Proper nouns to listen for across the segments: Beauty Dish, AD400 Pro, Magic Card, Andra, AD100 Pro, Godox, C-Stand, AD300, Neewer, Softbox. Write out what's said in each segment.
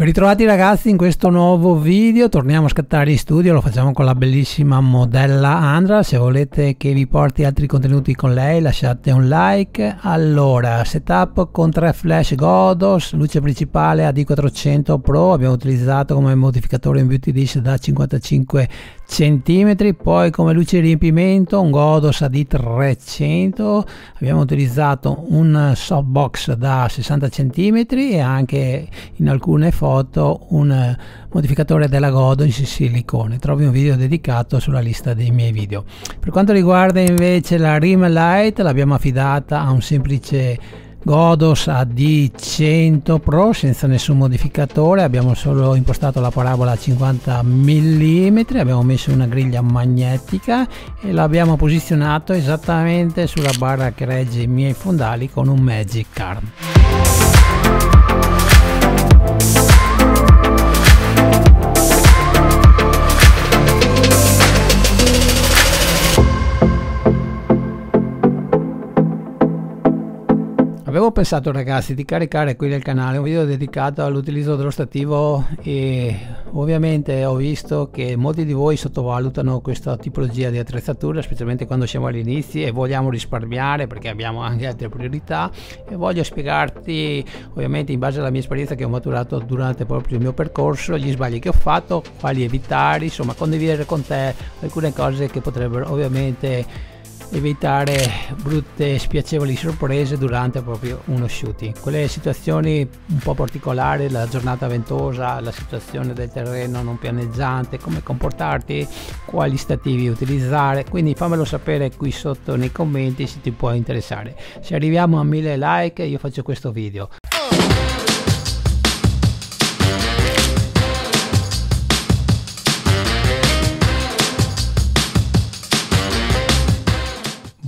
Ritrovati ragazzi in questo nuovo video, torniamo a scattare in studio, lo facciamo con la bellissima modella Andra. Se volete che vi porti altri contenuti con lei lasciate un like. Allora, setup con 3 flash Godox, luce principale AD400 Pro, abbiamo utilizzato come modificatore un beauty dish da 55 cm, poi come luce riempimento un Godox AD300, abbiamo utilizzato un softbox da 60 cm e anche in alcune foto un modificatore della Godox in silicone. Trovi un video dedicato sulla lista dei miei video. Per quanto riguarda invece la rim light, l'abbiamo affidata a un semplice Godox AD100 Pro senza nessun modificatore, abbiamo solo impostato la parabola a 50 mm, abbiamo messo una griglia magnetica e l'abbiamo posizionato esattamente sulla barra che regge i miei fondali con un Magic Card. Avevo pensato ragazzi di caricare qui nel canale un video dedicato all'utilizzo dello stativo e ovviamente ho visto che molti di voi sottovalutano questa tipologia di attrezzatura, specialmente quando siamo all'inizio e vogliamo risparmiare perché abbiamo anche altre priorità, e voglio spiegarti ovviamente in base alla mia esperienza che ho maturato durante proprio il mio percorso, gli sbagli che ho fatto, quali evitare, insomma condividere con te alcune cose che potrebbero ovviamente evitare brutte e spiacevoli sorprese durante proprio uno shooting, quelle situazioni un po' particolari, la giornata ventosa, la situazione del terreno non pianeggiante, come comportarti, quali stativi utilizzare. Quindi fammelo sapere qui sotto nei commenti se ti può interessare. Se arriviamo a 1000 like io faccio questo video.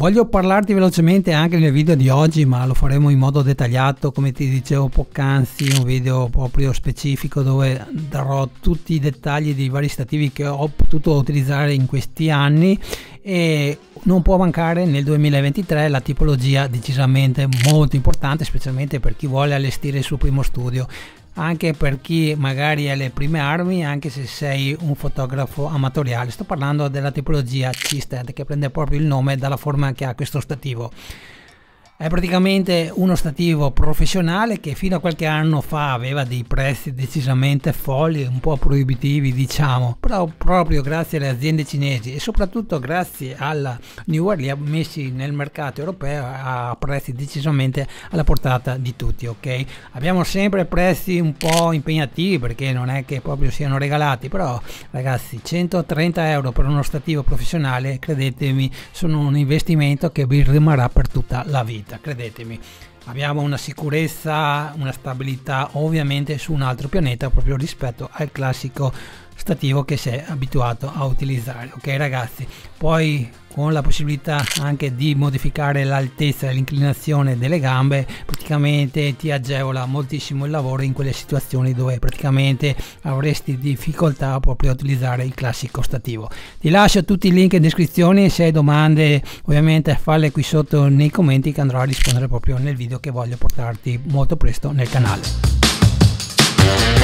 Voglio parlarti velocemente anche nel video di oggi, ma lo faremo in modo dettagliato, come ti dicevo poc'anzi, un video proprio specifico dove darò tutti i dettagli dei vari stativi che ho potuto utilizzare in questi anni. E non può mancare nel 2023 la tipologia decisamente molto importante, specialmente per chi vuole allestire il suo primo studio, anche per chi magari è alle prime armi, anche se sei un fotografo amatoriale. Sto parlando della tipologia C-Stand, che prende proprio il nome dalla forma che ha questo stativo. È praticamente uno stativo professionale che fino a qualche anno fa aveva dei prezzi decisamente folli, un po' proibitivi diciamo, però proprio grazie alle aziende cinesi e soprattutto grazie alla Neewer li ha messi nel mercato europeo a prezzi decisamente alla portata di tutti, ok? Abbiamo sempre prezzi un po' impegnativi perché non è che proprio siano regalati, però ragazzi 130 euro per uno stativo professionale, credetemi, sono un investimento che vi rimarrà per tutta la vita. Credetemi, abbiamo una sicurezza, una stabilità ovviamente su un altro pianeta proprio rispetto al classico stativo che sei abituato a utilizzare, ok ragazzi? Poi con la possibilità anche di modificare l'altezza e l'inclinazione delle gambe, praticamente ti agevola moltissimo il lavoro in quelle situazioni dove praticamente avresti difficoltà proprio a utilizzare il classico stativo. Ti lascio tutti i link in descrizione, se hai domande ovviamente falle qui sotto nei commenti che andrò a rispondere proprio nel video che voglio portarti molto presto nel canale.